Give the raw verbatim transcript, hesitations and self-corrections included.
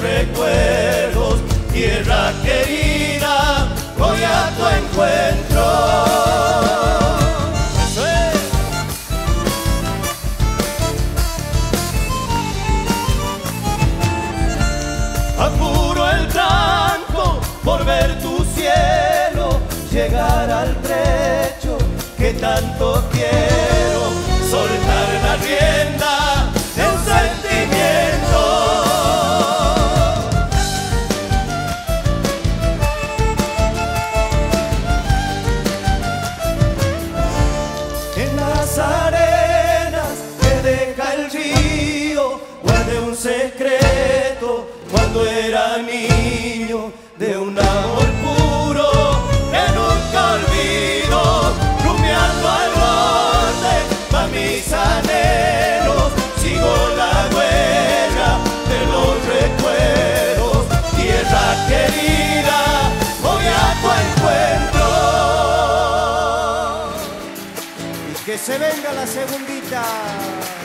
recuerdos, tierra querida, voy a tu encuentro. Eso es. Apuro el tranco por ver tu cielo llegar al trecho que tanto quiero, soltar la rienda de un sentimiento. Secreto cuando era niño de un amor puro que nunca olvido, rumbeando al norte pa' mis anhelos, sigo la huella de los recuerdos, tierra querida, voy a tu encuentro. Y que se venga la segundita.